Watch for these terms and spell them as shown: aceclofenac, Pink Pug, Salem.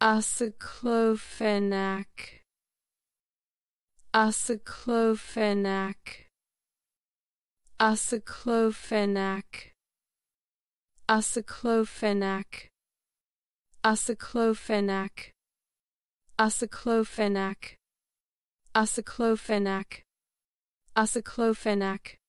aceclofenac, aceclofenac, aceclofenac, aceclofenac, aceclofenac, aceclofenac, aceclofenac, aceclofenac.